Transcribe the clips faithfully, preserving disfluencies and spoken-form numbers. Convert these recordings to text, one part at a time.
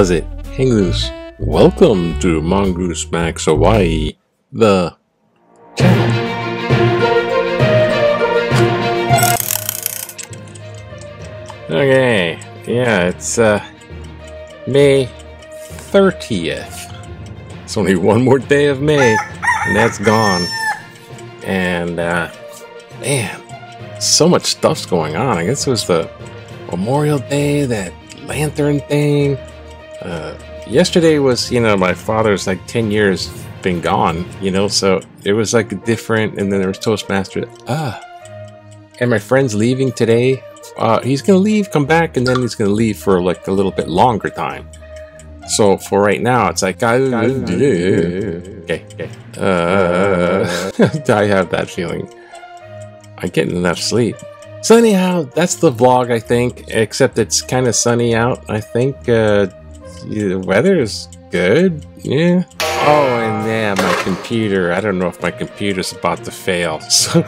How's it? Hang loose. Welcome to Mongoose Max Hawaii, the channel. Okay, yeah, it's uh, May thirtieth. It's only one more day of May, and that's gone. And, uh, man, so much stuff's going on. I guess it was the Memorial Day, that lantern thing. Uh, yesterday was, you know, my father's like ten years been gone, you know, so it was like different. And then there was Toastmaster. Ah, and my friend's leaving today. Uh, he's going to leave, come back, and then he's going to leave for like a little bit longer time. So for right now, it's like, I, okay, okay. Uh, I have that feeling. I'm getting enough sleep. So anyhow, that's the vlog, I think, except it's kind of sunny out. I think uh, the weather is good. Yeah. Oh, and yeah, my computer. I don't know if my computer's about to fail. So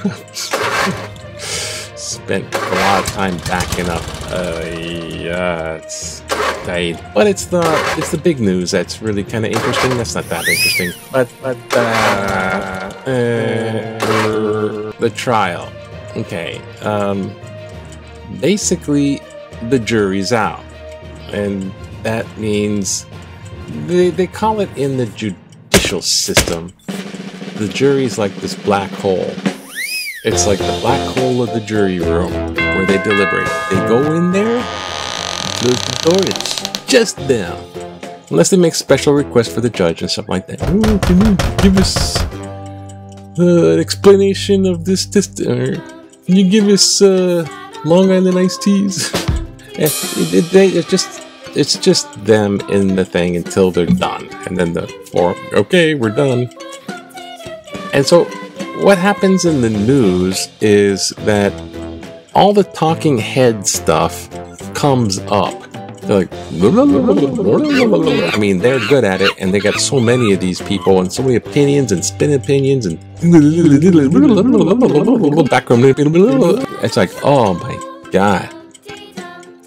spent a lot of time backing up. Uh, yeah, it's tight. But it's the it's the big news that's really kind of interesting. That's not that interesting. But but uh, uh, the trial. Okay, um, basically the jury's out, and that means they, they call it in the judicial system, the jury's like this black hole. It's like the black hole of the jury room where they deliberate. They go in there, close the door, it's just them. Unless they make special requests for the judge and something like that. Ooh, can you give us the explanation of this distance? Can you give us uh, Long Island iced teas? it, it, it, it just, it's just them in the thing until they're done. And then the forum, okay, we're done. And so what happens in the news is that all the talking head stuff comes up. They're like, I mean, they're good at it, and they got so many of these people, and so many opinions, and spin opinions, and background. It's like, oh my god.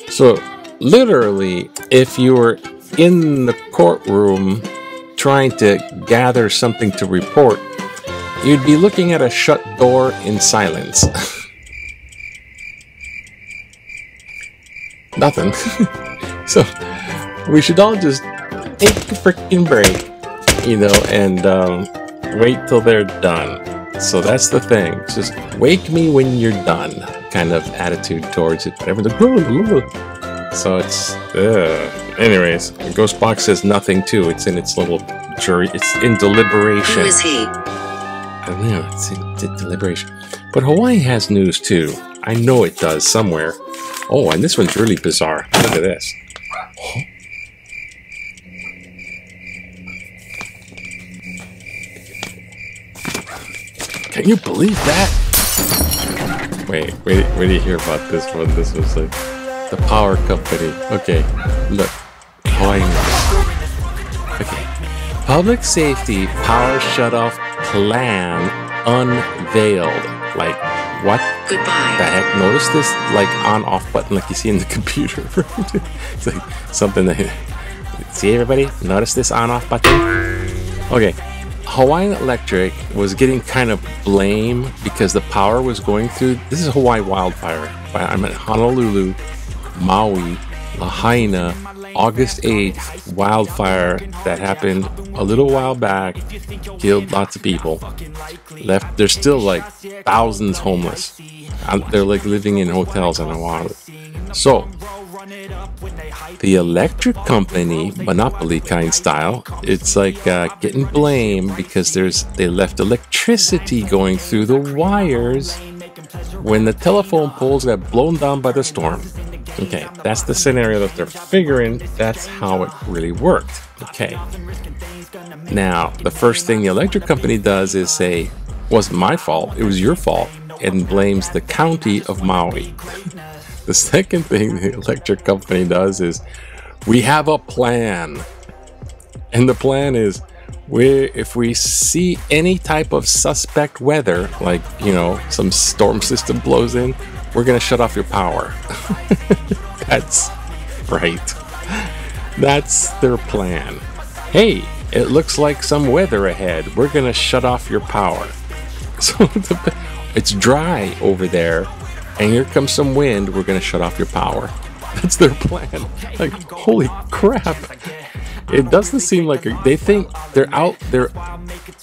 So, literally, if you were in the courtroom trying to gather something to report, you'd be looking at a shut door in silence. Nothing. So, we should all just take a freaking break, you know, and um, wait till they're done. So that's the thing. It's just, wake me when you're done kind of attitude towards it. So it's, uh, anyways, Ghost Box says nothing too. It's in its little jury, it's in deliberation. Who is he? I don't know, it's in, in deliberation. But Hawaii has news too. I know it does somewhere. Oh, and this one's really bizarre. Look at this. Huh? Can you believe that? Wait, wait, what do you hear about this one? This was like the power company. Okay, look. Hawaiian. Okay. Public safety power shutoff plan unveiled. Like, what the heck? Notice this like on-off button like you see in the computer. It's like something that... See everybody? Notice this on-off button? Okay. Hawaiian Electric was getting kind of blame because the power was going through... This is Hawaii wildfire. I'm at Honolulu, Maui, Lahaina, August eighth wildfire that happened a little while back, killed lots of people. Left, there's still like thousands homeless. They're like living in hotels on Oahu. So, the electric company, monopoly kind style, it's like uh, getting blamed because there's they left electricity going through the wires when the telephone poles got blown down by the storm. Okay, that's the scenario that they're figuring. That's how it really worked. Okay. Now, the first thing the electric company does is say, wasn't my fault, it was your fault, and blames the county of Maui. The second thing the electric company does is, we have a plan. And the plan is, we, if we see any type of suspect weather, like, you know, some storm system blows in, we're going to shut off your power. That's right. That's their plan. Hey, it looks like some weather ahead. We're going to shut off your power. So the, it's dry over there, and here comes some wind. We're going to shut off your power. That's their plan. Like, holy crap. It doesn't seem like a, they think they're out, they're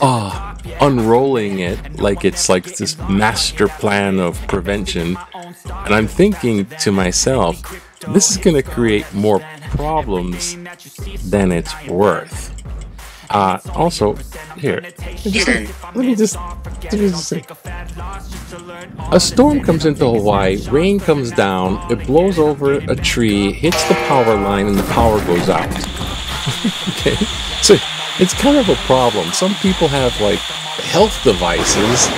uh, unrolling it like it's like this master plan of prevention. And I'm thinking to myself, this is going to create more problems than it's worth. Uh, also, here, just, let me just, let me just say, a storm comes into Hawaii, rain comes down, it blows over a tree, hits the power line, and the power goes out. Okay, so it's kind of a problem. Some people have, like, health devices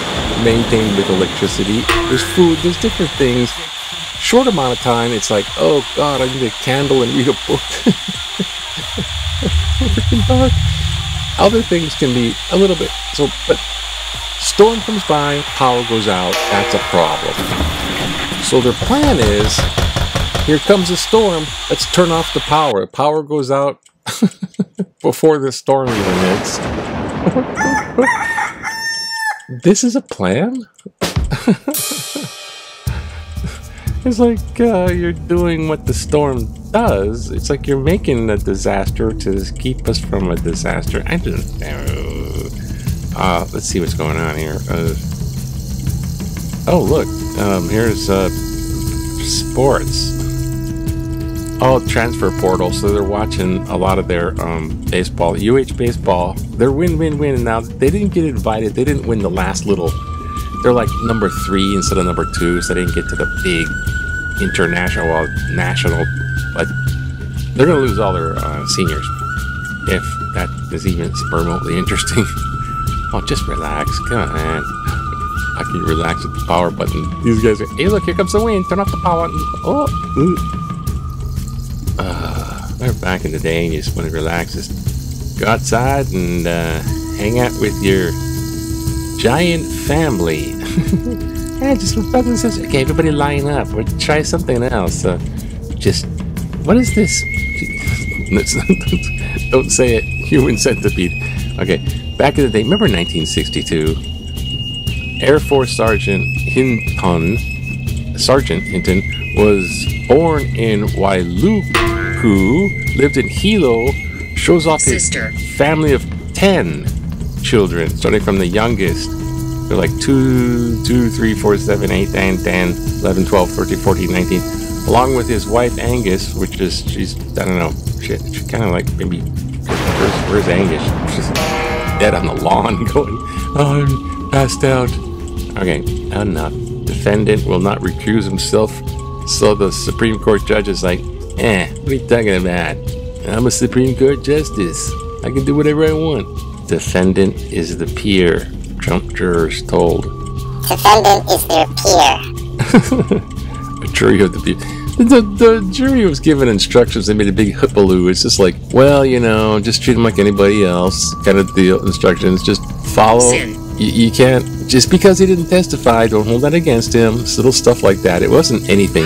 maintained with electricity. There's food, there's different things. Short amount of time, it's like, oh, God, I need a candle and read a book. Other things can be a little bit, so, but storm comes by, power goes out, that's a problem. So their plan is, here comes a storm, let's turn off the power. Power goes out before the storm even hits. This is a plan? It's like uh, you're doing what the storm does. It's like you're making a disaster to keep us from a disaster. I don't know. Uh, let's see what's going on here. Uh, oh, look. Um, here's uh, sports. Oh, transfer portal. So they're watching a lot of their um, baseball, U H baseball. They're win, win, win. And now they didn't get invited. They didn't win the last little. They're like number three instead of number two, so they didn't get to the big international, well, national, but they're going to lose all their uh, seniors, if that is even remotely interesting. Oh, just relax. Come on. I can relax with the power button. These guys are, hey, look, here comes the wind. Turn off the power button. Oh. Ooh. Uh, they're back in the day, and you just want to relax. Just go outside and uh, hang out with your giant family. Yeah, just with brothers and sisters. Okay, everybody line up. We'll try something else. Uh, just, what is this? Don't say it. Human centipede. Okay, back in the day, remember nineteen sixty-two? Air Force Sergeant Hinton, Sergeant Hinton was born in Wailua, lived in Hilo, shows off his Sister. family of ten children, starting from the youngest. They're like two, two, three, four, seven, eight, nine, ten, eleven, twelve, thirteen, fourteen, nineteen. Along with his wife, Angus, which is, she's, I don't know, shit, she's kind of like, maybe, where's, where's Angus? She's dead on the lawn going, oh, I'm passed out. Okay, enough. Defendant will not recuse himself. So the Supreme Court judge is like, eh, what are you talking about? I'm a Supreme Court justice. I can do whatever I want. Defendant is the peer, Trump jurors told. Defendant is their peer. A jury of the peer. The, the jury was given instructions. They made a big hoopaloo. It's just like, well, you know, just treat them like anybody else. Kind of the instructions. Just follow. You, you can't. Just because he didn't testify, don't hold that against him. It's little stuff like that. It wasn't anything.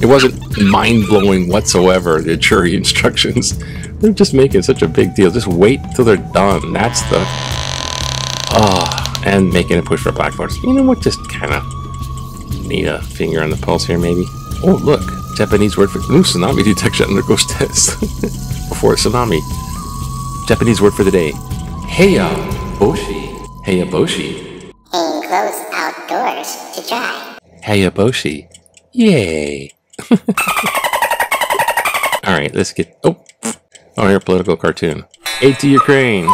It wasn't mind-blowing whatsoever, the jury instructions. They're just making such a big deal. Just wait till they're done. That's the... Ah, oh, and making a push for black voters. You know what? Just kind of need a finger on the pulse here, maybe. Oh, look. Japanese word for... New tsunami detection undergoes tests. Before tsunami. Japanese word for the day. Hayaboshi. Hayaboshi. Enclosed outdoors to dry. Hayaboshi. Yay. Alright, let's get... Oh. Oh, here, political cartoon. Aid to Ukraine.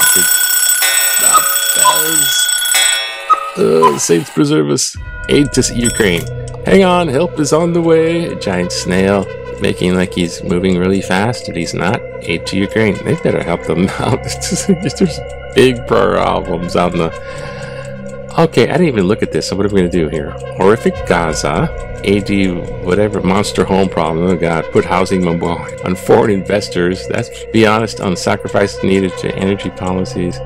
Uh, saints preserve us. Aid to Ukraine. Hang on, help is on the way. A giant snail making like he's moving really fast, but he's not. Aid to Ukraine. They better help them out. There's big problems on the... Okay, I didn't even look at this, so what are we going to do here? Horrific Gaza. A D whatever monster home problem. Oh God, put housing on foreign investors. That's be honest on the sacrifice needed to energy policies.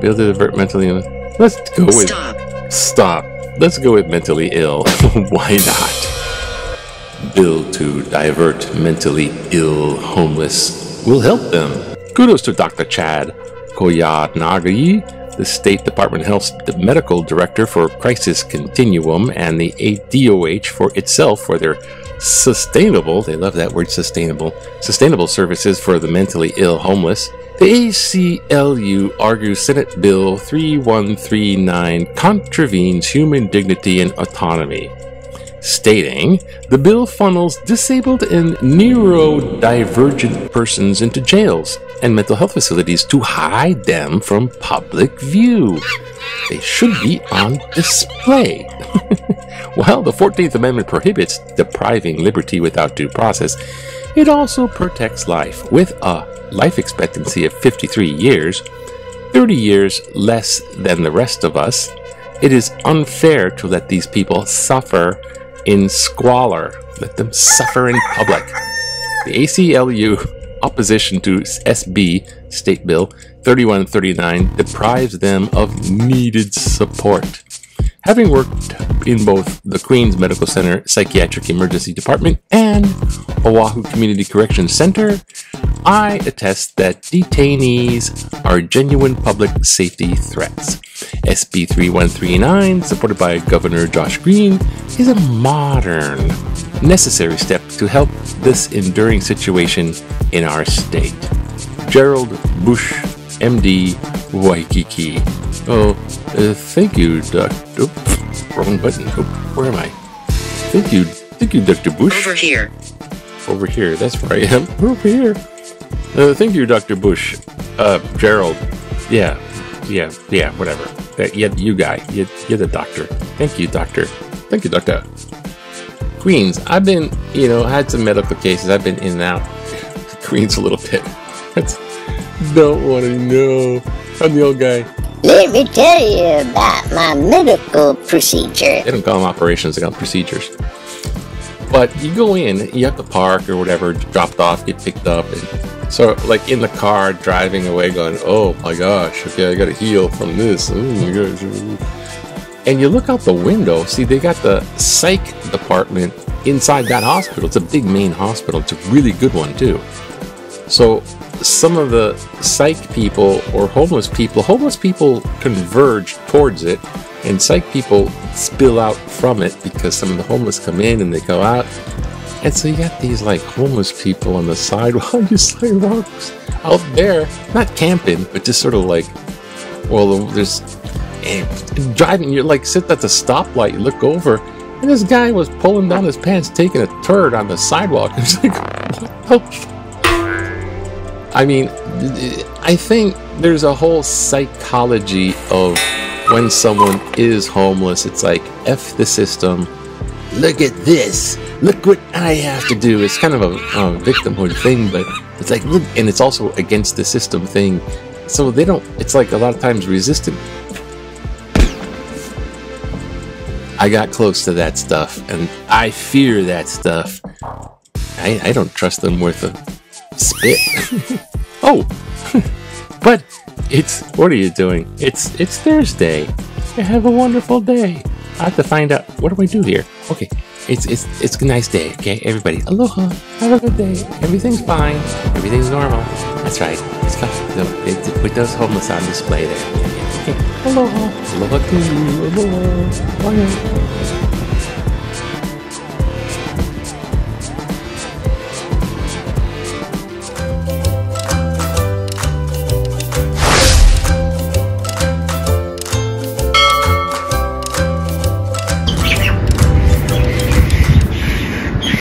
Build to divert mentally ill. Let's go with stop. Stop. Let's go with mentally ill. Why not? bill to divert mentally ill homeless will help them. Kudos to Doctor Chad Koyad Nagyi, the State Department of Health's Medical Director for Crisis Continuum, and the A D O H for itself for their sustainable, they love that word sustainable, sustainable services for the mentally ill homeless. The A C L U argues Senate Bill thirty-one thirty-nine contravenes human dignity and autonomy, stating the bill funnels disabled and neurodivergent persons into jails and mental health facilities to hide them from public view. They should be on display. While the fourteenth Amendment prohibits depriving liberty without due process, it also protects life with a life expectancy of fifty-three years, thirty years less than the rest of us. It is unfair to let these people suffer in squalor. Let them suffer in public. The A C L U opposition to S B State Bill thirty-one thirty-nine deprives them of needed support. Having worked in both the Queen's Medical Center Psychiatric Emergency Department and Oahu Community Corrections Center, I attest that detainees are genuine public safety threats. S B thirty-one thirty-nine, supported by Governor Josh Green, is a modern, necessary step to help this enduring situation in our state. Gerald Bush, M D, Waikiki. Oh, uh, thank you, Doctor Oops, wrong button. Oops, where am I? Thank you, thank you, Doctor Bush. Over here. Over here, that's where I am. Over here. Uh, thank you, Doctor Bush. Uh, Gerald. Yeah, yeah, yeah, whatever. Uh, yeah, you guy. You, you're the doctor. Thank you, doctor. Thank you, doctor. Queens, I've been, you know, I had some medical cases. I've been in and out. Queens a little bit. That's, don't want to know. I'm the old guy. Let me tell you about my medical procedure. They don't call them operations, they call them procedures. But you go in, you have to park or whatever, dropped off, get picked up. And so like in the car, driving away going, oh my gosh, okay, I got to heal from this. Oh my gosh. And you look out the window, see they got the psych department inside that hospital. It's a big main hospital. It's a really good one too. So some of the psych people or homeless people, homeless people converge towards it, and psych people spill out from it because some of the homeless come in and they go out. And so you got these like homeless people on the sidewalk, on the sidewalks out there, not camping, but just sort of like, well, there's driving. You're like, sit at the stoplight, you look over, and this guy was pulling down his pants, taking a turd on the sidewalk. It's like, what the fuck? I mean, I think there's a whole psychology of when someone is homeless, it's like, F the system, look at this, look what I have to do. It's kind of a um, victimhood thing, but it's like, look, and it's also against the system thing. So they don't, it's like a lot of times resistant. I got close to that stuff, and I fear that stuff. I, I don't trust them worth a... spit. Oh, but it's, what are you doing? It's it's Thursday. Have a wonderful day. I have to find out, what do I do here? Okay, it's it's it's a nice day. Okay, everybody, aloha. Have a good day. Everything's fine. Everything's normal. That's right. It's got, put those homeless on display there. Okay. Aloha. Aloha to you. Aloha. Bye.